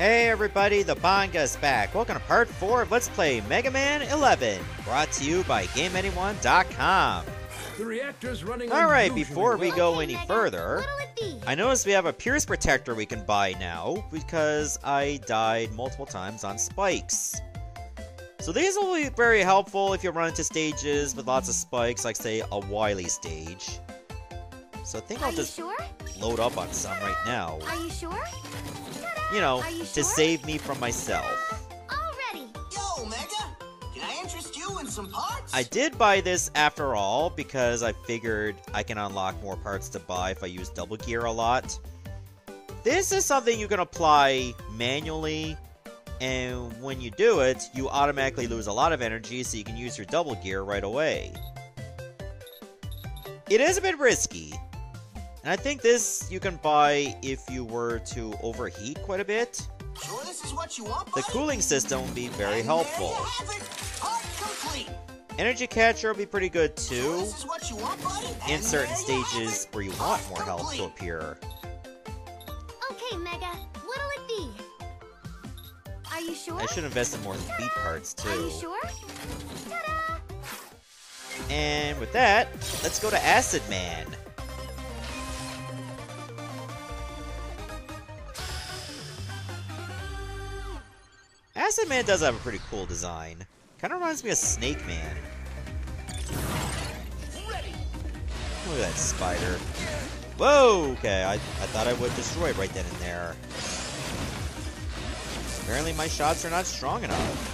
Hey everybody, the Bonga's back. Welcome to part 4 of Let's Play Mega Man 11, brought to you by GameAnyone.com. The reactor's running. Alright, before we go any further, I noticed we have a Pierce Protector we can buy now, because I died multiple times on spikes. So these will be very helpful if you run into stages with lots of spikes, like say a Wily stage. So I think I'll just load up on some right now. Are you sure? You know, to save me from myself. Already. Yo, Omega, can I interest you in some parts? I did buy this after all because I figured I can unlock more parts to buy if I use double gear a lot. This is something you can apply manually, and when you do it, you automatically lose a lot of energy, so you can use your double gear right away. It is a bit risky. And I think this you can buy if you were to overheat quite a bit. Sure, this is what you want, buddy? The cooling system will be very helpful. Energy catcher will be pretty good too. Sure, this is what you want, buddy? In certain stages where you want more health to appear. Okay, Mega, what'll it be? Are you sure? I should invest in more speed parts too. Are you sure? And with that, let's go to Acid Man. Acid Man does have a pretty cool design. Kind of reminds me of Snake Man. Look at that spider. Whoa, okay, I thought I would destroy it right then and there. Apparently my shots are not strong enough.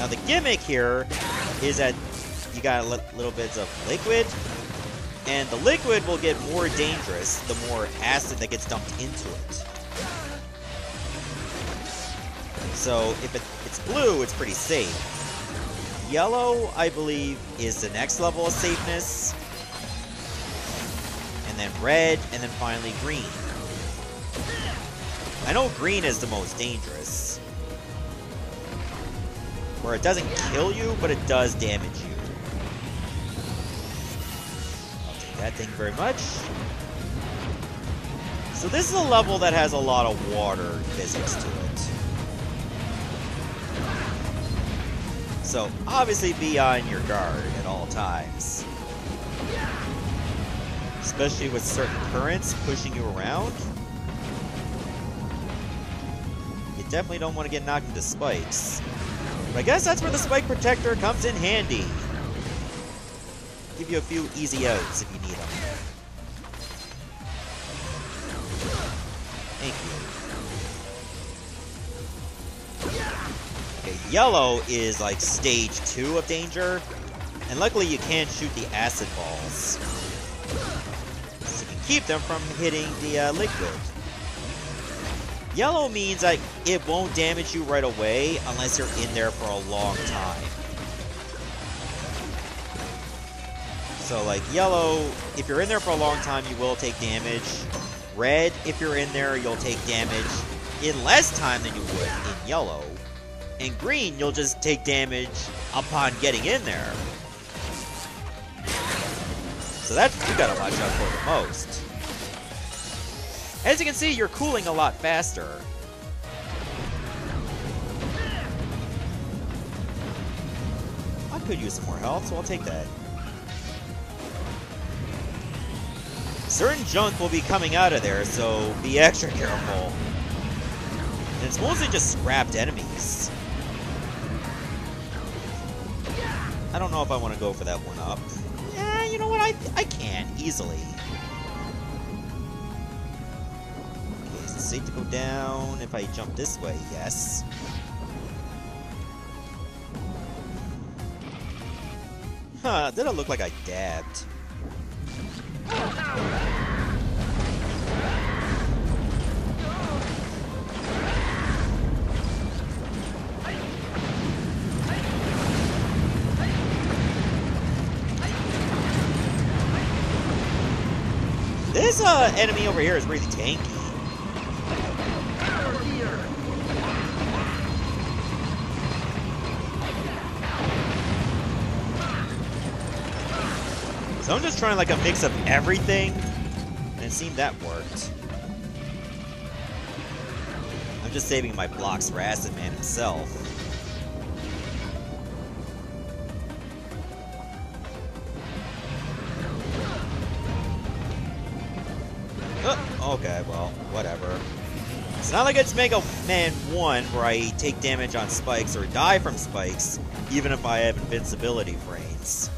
Now the gimmick here is that you got little bits of liquid, and the liquid will get more dangerous the more acid that gets dumped into it. So if it's blue, it's pretty safe. Yellow, I believe, is the next level of safeness. And then red, and then finally green. I know green is the most dangerous, where it doesn't kill you, but it does damage you. That thing very much. So this is a level that has a lot of water physics to it. So obviously be on your guard at all times. Especially with certain currents pushing you around. You definitely don't want to get knocked into spikes. But I guess that's where the spike protector comes in handy. Give you a few easy outs if you need them. Thank you. Okay, yellow is like stage 2 of danger, and luckily you can't shoot the acid balls, so you can keep them from hitting the liquid. Yellow means that it won't damage you right away unless you're in there for a long time. So like yellow, if you're in there for a long time, you will take damage. Red, if you're in there, you'll take damage in less time than you would in yellow. And green, you'll just take damage upon getting in there. So that's what you gotta watch out for the most. As you can see, you're cooling a lot faster. I could use some more health, so I'll take that. Certain junk will be coming out of there, so be extra careful. And it's mostly just scrapped enemies. I don't know if I want to go for that one up. Yeah, you know what? I can easily. Okay, is it safe to go down if I jump this way? Yes. Huh, did it look like I dabbed? This enemy over here is really tanky. So I'm just trying like a mix of everything and it seemed that worked. I'm just saving my blocks for Acid Man himself. Oh, okay, well, whatever. It's not like it's Mega Man 1 where I take damage on spikes or die from spikes, even if I have invincibility frames.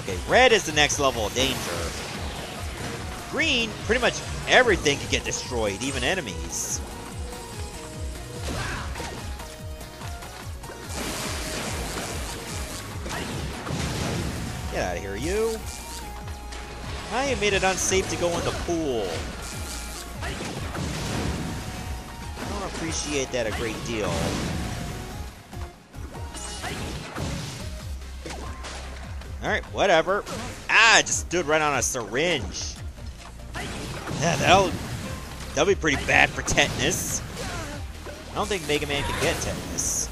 Okay, red is the next level of danger. Green, pretty much everything can get destroyed, even enemies. Get out of here, you. I have made it unsafe to go in the pool. I don't appreciate that a great deal. Alright, whatever. Ah, I just stood right on a syringe. Yeah, that'll be pretty bad for tetanus. I don't think Mega Man can get tetanus.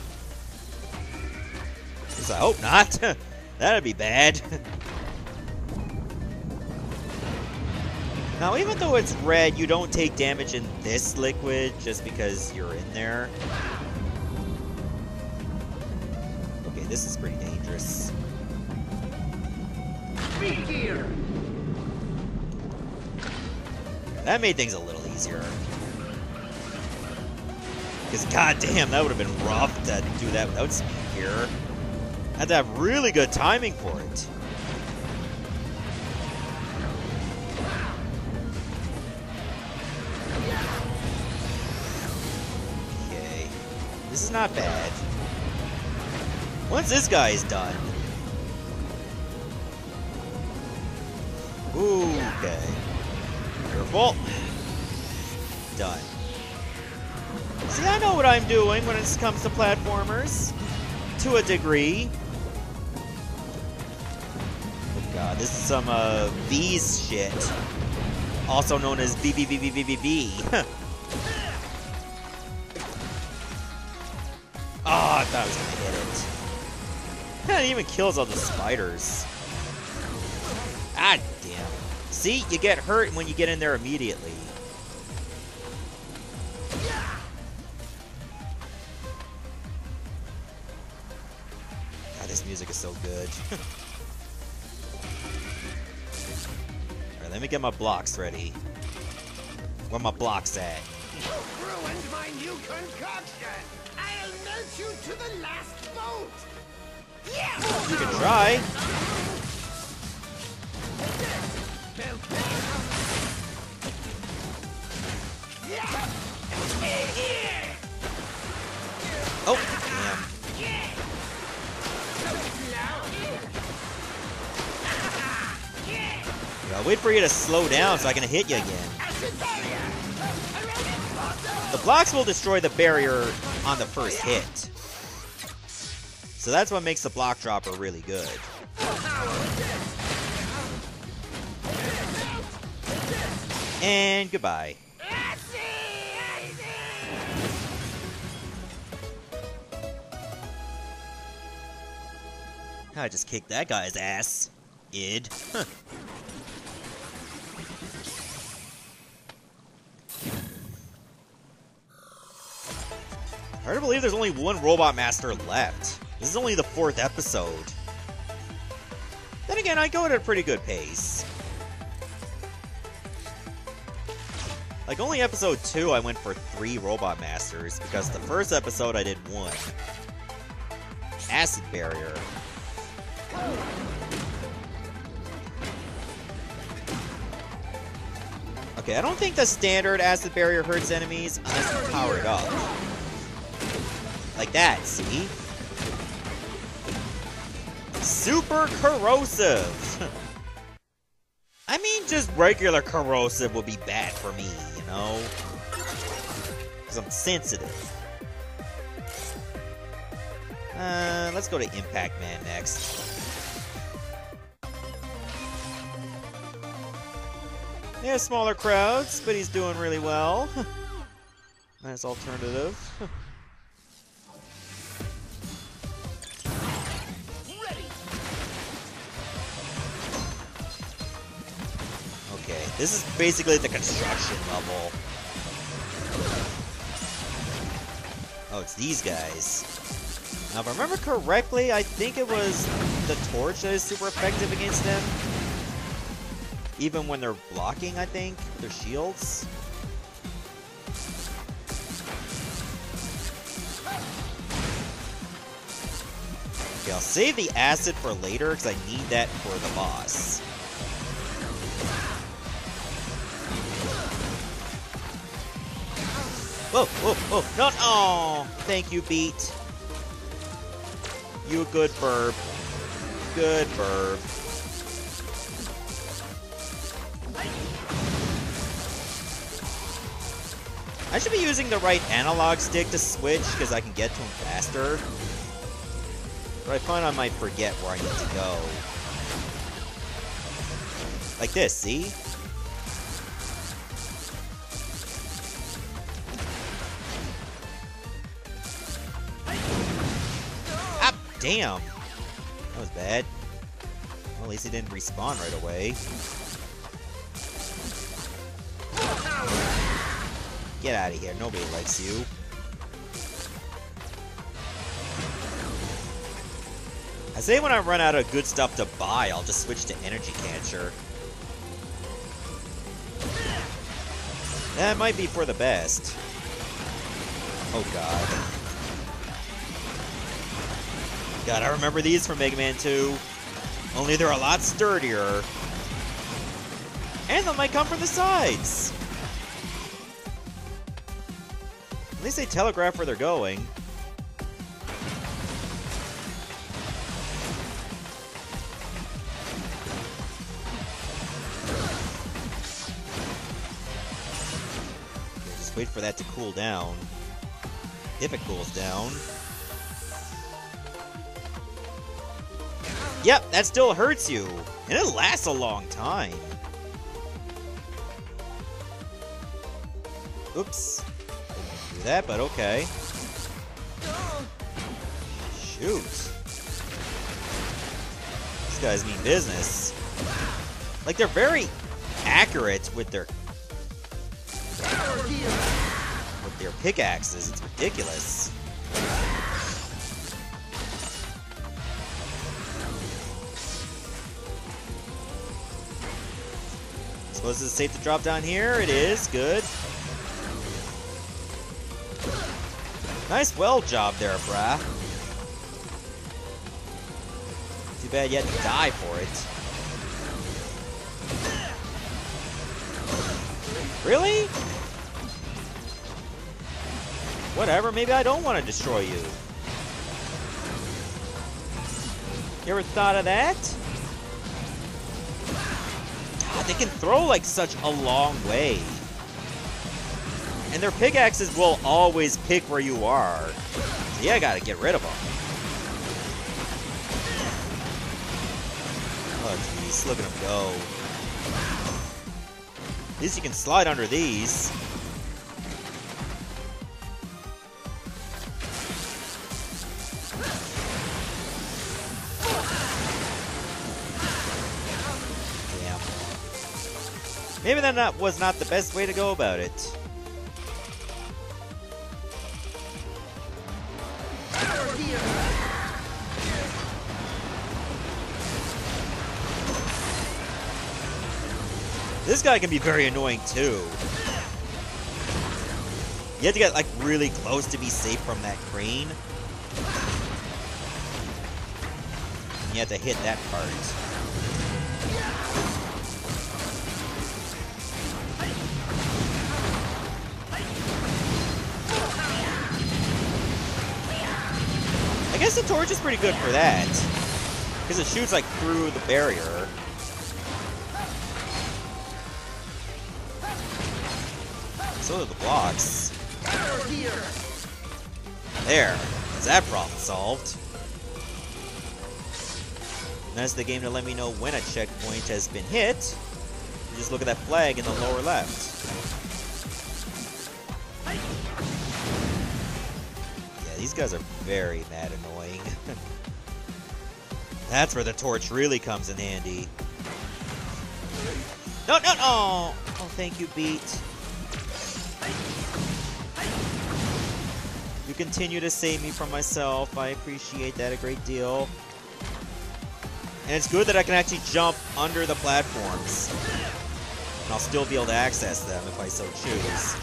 At least I hope not. That'd be bad. Now, even though it's red, you don't take damage in this liquid just because you're in there. Okay, this is pretty dangerous. Be here. That made things a little easier. Because goddamn, that would have been rough to do that without speed here. I had to have really good timing for it. Okay. This is not bad. Once this guy is done. Ooh, okay. Careful. Done. See, I know what I'm doing when it comes to platformers. To a degree. God, this is some V's shit. Also known as B. Oh, I thought I was gonna hit it. It even kills all the spiders. Ah, damn. See, you get hurt when you get in there immediately. God, this music is so good. Let me get my blocks ready. Where my blocks at? You've ruined my new concoction! I'll melt you to the last bolt! Yeah! You can try! Oh, damn. I'll wait for you to slow down so I can hit you again. The blocks will destroy the barrier on the first hit. So that's what makes the block dropper really good. And goodbye. I just kicked that guy's ass. Id. Huh. Hard to believe there's only one Robot Master left. This is only the 4th episode. Then again, I go at a pretty good pace. Like, only episode 2 I went for 3 Robot Masters, because the first episode I did 1. Acid Barrier. Okay, I don't think the standard Acid Barrier hurts enemies unless you power it up. Like that, see? Super corrosive! I mean, just regular corrosive would be bad for me, you know? Because I'm sensitive. Let's go to Impact Man next. Yeah, smaller crowds, but he's doing really well. Nice alternative. This is basically the construction level. Oh, it's these guys. Now, if I remember correctly, I think it was the torch that is super effective against them. Even when they're blocking, I think, their shields. Okay, I'll save the acid for later because I need that for the boss. Whoa, whoa, whoa, not, oh, thank you, Beat. You a good burb. Good burb. I should be using the right analog stick to switch because I can get to him faster. But I find I might forget where I need to go. Like this, see? Damn! That was bad. Well, at least he didn't respawn right away. Get out of here, nobody likes you. I say when I run out of good stuff to buy, I'll just switch to energy catcher. That might be for the best. Oh god. God, I remember these from Mega Man 2. Only they're a lot sturdier. And they might come from the sides. At least they telegraph where they're going. Just wait for that to cool down. If it cools down. Yep, that still hurts you, and it lasts a long time. Oops. I didn't do that, but okay. Shoot. These guys mean business. Like, they're very accurate with their pickaxes. It's ridiculous. Was it safe to drop down here? It is. Good. Nice weld job there, brah. Too bad you had to die for it. Really? Whatever, maybe I don't want to destroy you. You ever thought of that? They can throw like such a long way. And their pickaxes will always pick where you are. So yeah, I gotta get rid of them. Oh jeez, look at them go. At least you can slide under these. Maybe that was not the best way to go about it. This guy can be very annoying too. You have to get like really close to be safe from that crane. And you have to hit that part. I guess the torch is pretty good for that, because it shoots like through the barrier. So do the blocks. There, is that problem solved? And that's the game to let me know when a checkpoint has been hit. You just look at that flag in the lower left. These guys are very mad annoying. That's where the torch really comes in handy. No, no, no! Oh, thank you, Beat. You continue to save me from myself. I appreciate that a great deal. And it's good that I can actually jump under the platforms. And I'll still be able to access them if I so choose.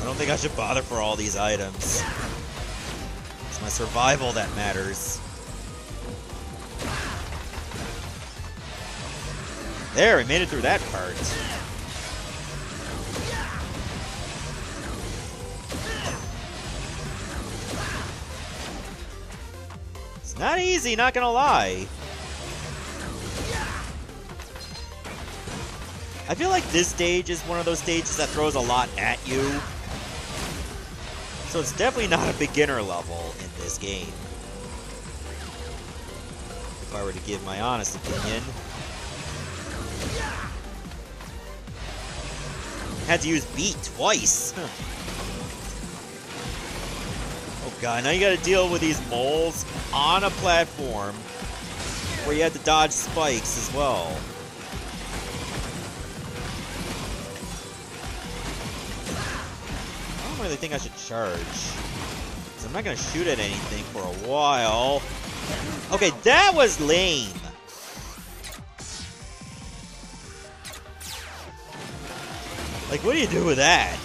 I don't think I should bother for all these items. It's my survival that matters. There, we made it through that part. It's not easy, not gonna lie. I feel like this stage is one of those stages that throws a lot at you. So it's definitely not a beginner level in this game. If I were to give my honest opinion. Had to use Beat twice. Huh. Oh god, now you gotta deal with these moles on a platform where you had to dodge spikes as well. I don't really think I should charge. Because I'm not gonna shoot at anything for a while. Okay, that was lame. Like, what do you do with that?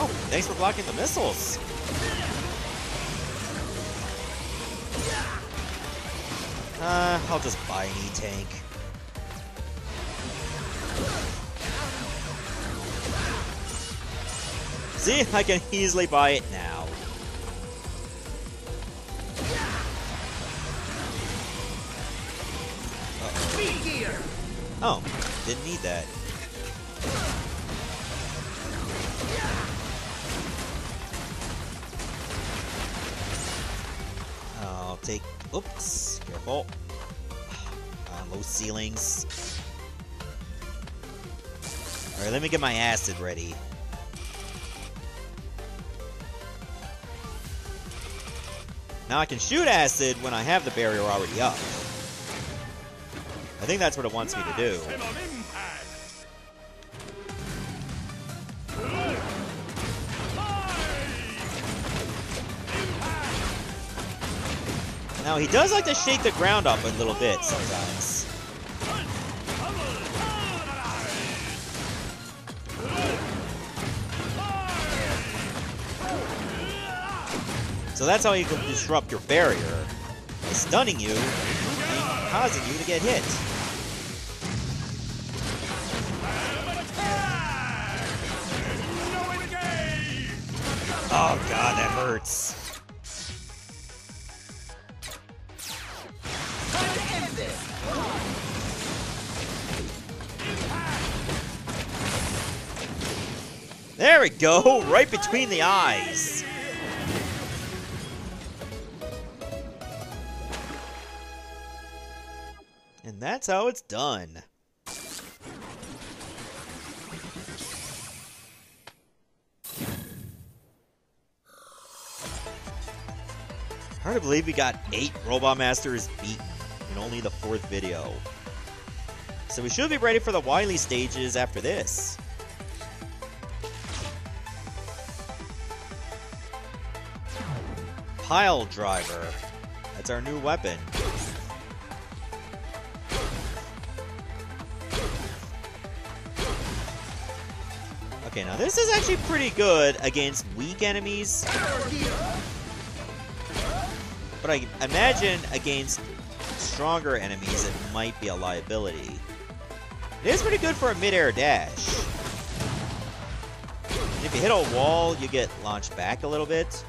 Oh, thanks for blocking the missiles. I'll just buy an E-Tank. See, I can easily buy it now. Uh-oh. Oh, didn't need that. I'll take... Oops, careful. Low ceilings. Alright, let me get my acid ready. Now I can shoot acid when I have the barrier already up. I think that's what it wants me to do. Now, he does like to shake the ground up a little bit sometimes. So that's how you can disrupt your barrier. By stunning you and causing you to get hit. Oh god, that hurts. There we go, right between the eyes. And that's how it's done. Hard to believe we got 8 Robot Masters beaten in only the 4th video. So we should be ready for the Wily stages after this. Pile Driver. That's our new weapon. Okay, now this is actually pretty good against weak enemies. But I imagine against stronger enemies it might be a liability. It is pretty good for a mid-air dash. And if you hit a wall, you get launched back a little bit.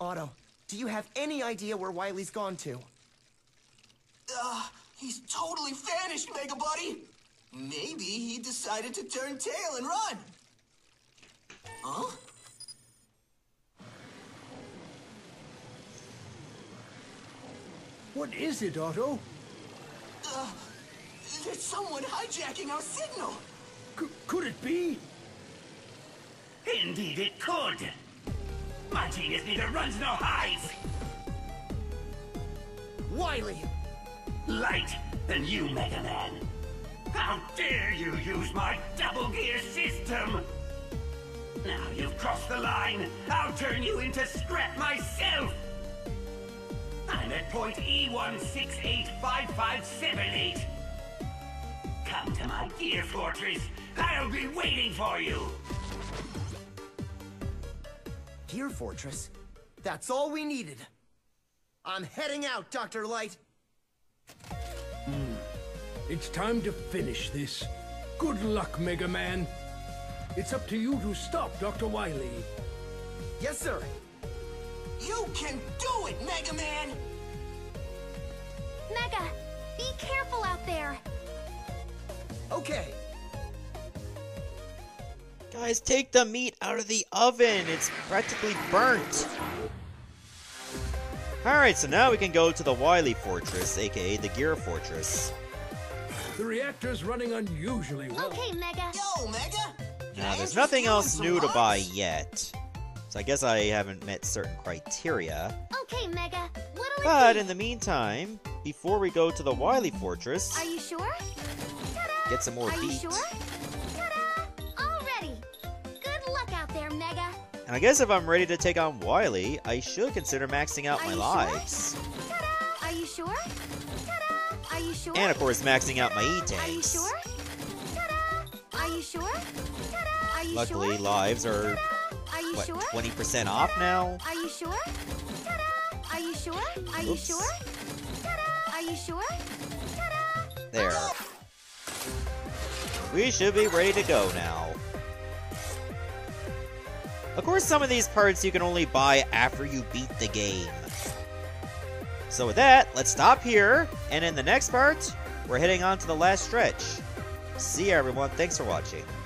Otto, do you have any idea where Wily's gone to? He's totally vanished, Mega Buddy! Maybe he decided to turn tail and run! Huh? What is it, Otto? There's someone hijacking our signal. Could it be? Indeed it could. My genius neither runs nor hides. Wily! Light, and you, Mega Man! How dare you use my double gear system! Now you've crossed the line, I'll turn you into scrap myself! I'm at point E1685578. Come to my Gear Fortress, I'll be waiting for you! Gear Fortress? That's all we needed! I'm heading out, Dr. Light! It's time to finish this. Good luck, Mega Man. It's up to you to stop Dr. Wily. Yes, sir. You can do it, Mega Man! Mega, be careful out there. Okay. Guys, take the meat out of the oven. It's practically burnt. Alright, so now we can go to the Wily Fortress, aka the Gear Fortress. The reactor's running unusually well. Okay, Mega. Yo, Mega! Now, there's nothing else new to buy yet. So I guess I haven't met certain criteria. Okay, Mega. But in the meantime, before we go to the Wily Fortress... Are you sure? Ta-da! Get some more beat. Are you sure? Ta-da! All ready! Good luck out there, Mega. And I guess if I'm ready to take on Wily, I should consider maxing out my lives. Are you sure? Ta-da! Are you sure? And of course, maxing out my E-Tanks. Are you sure? Ta-da! Are you sure? Ta-da! Are you Luckily, sure? lives are, what, 20% off now? Are you sure? Ta-da! Are you sure? Are you sure? Ta-da! Are you sure? Ta-da! There. We should be ready to go now. Of course, some of these parts you can only buy after you beat the game. So with that, let's stop here, and in the next part, we're heading on to the last stretch. See ya, everyone. Thanks for watching.